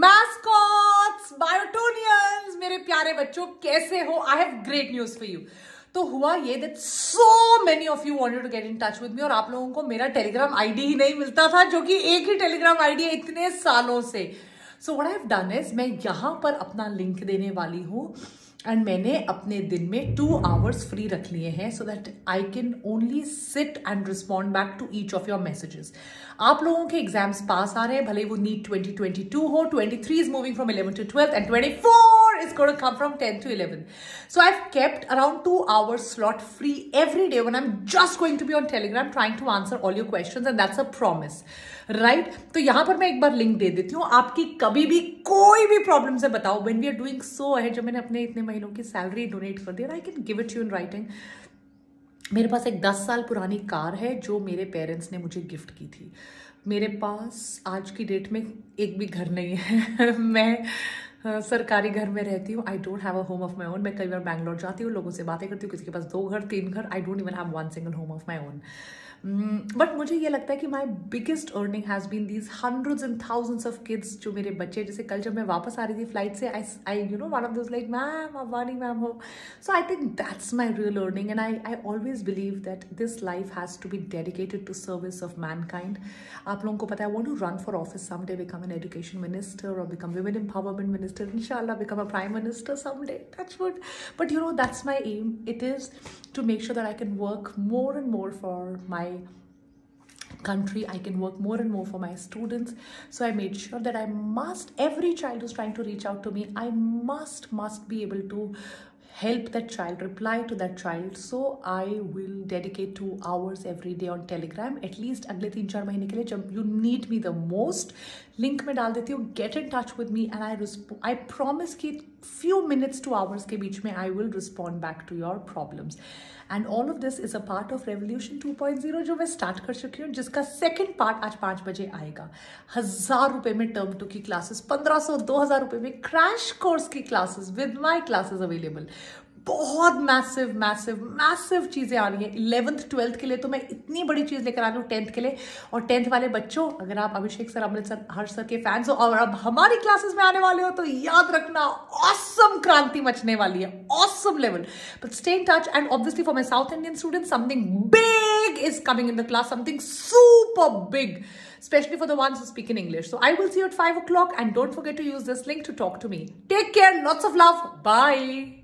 Mascots बायोटोनियंस, मेरे प्यारे बच्चों कैसे हो? I have great news for you. तो हुआ ये that so many of you wanted to get in touch with me, और आप लोगों को मेरा टेलीग्राम आईडी ही नहीं मिलता था, जो कि एक ही टेलीग्राम आईडी है इतने सालों से। So what I have done is, मैं यहाँ पर अपना लिंक देने वाली हूँ एंड मैंने अपने दिन में 2 आवर्स फ्री रख लिए हैं, so that I can only sit and respond back to each of your messages. आप लोगों के एग्जाम्स पास आ रहे हैं, भले वो नीट 2022 हो, 23 is moving from 11 to 12 and 24 is going to come from 10 to 11. So I've kept around 2 hours slot free every day when I'm just going to be on Telegram trying to answer all your questions, and that's a promise, right? तो यहाँ पर मैं एक बार link दे देती हूँ, आपकी कभी भी कोई भी प्रॉब्लम से बताओ। When we are doing so ahead, जब मैंने अपने इतने महीनों की सैलरी डोनेट कर दी, I can give it to you in writing. मेरे पास एक 10 साल पुरानी कार है जो मेरे पेरेंट्स ने मुझे गिफ्ट की थी। मेरे पास आज की डेट में एक भी घर नहीं है। मैं सरकारी घर में रहती हूँ। I don't have a home of my own. मैं कई बार बैंगलोर जाती हूँ, लोगों से बातें करती हूँ, किसी के पास 2 घर 3 घर। I don't even have 1 single home of my own. But मुझे ये लगता है कि my biggest earning has been these hundreds and thousands of kids, जो मेरे बच्चे, जैसे कल जब मैं वापस आ रही थी फ्लाइट से, I you know one of those like ma'am आप वानी मैम हो। So I think that's my real earning, and I always believe that this life has to be dedicated to service of mankind. आप लोगों को पता है, I want to run for office someday, become an education minister और become women empowerment minister, इंशाल्लाह become a prime minister someday, touch wood. But you know, that's my aim. It is to make sure that I can work more and more for my country, I can work more and more for my students. So I made sure that I must, every child who's trying to reach out to me, I must be able to help that child, reply to that child. So I will dedicate 2 hours every day on Telegram, at least अगले 3-4 महीने के लिए, जब you need me the most. Link में डाल देती हूँ, get in touch with me and I promise कि few minutes to hours के बीच में I will respond back to your problems. And all of this is a part of Revolution 2.0 जो मैं start कर चुकी हूँ, जिसका second part आज 5 बजे आएगा। 1000 रुपये में term 2 की classes, 1500-2000 रुपये में crash course की classes with my classes available. बहुत मैसिव मैसिव मैसिव चीज़ें आ रही हैं 11th 12th के लिए। तो मैं इतनी बड़ी चीज़ लेकर आ रही हूँ 10th के लिए। और 10th वाले बच्चों, अगर आप Abhishek sir, Amrit sir, Harsh sir के फैंस हो और आप हमारी क्लासेस में आने वाले हो, तो याद रखना ऑसम क्रांति मचने वाली है, awesome level. But stay in touch, and obviously for my South Indian student something big is coming in the class, something super big, especially for the ones who speak in English. So I will see you at 5 o'clock, and don't forget to use this link to talk to me. Take care, lots of love, bye.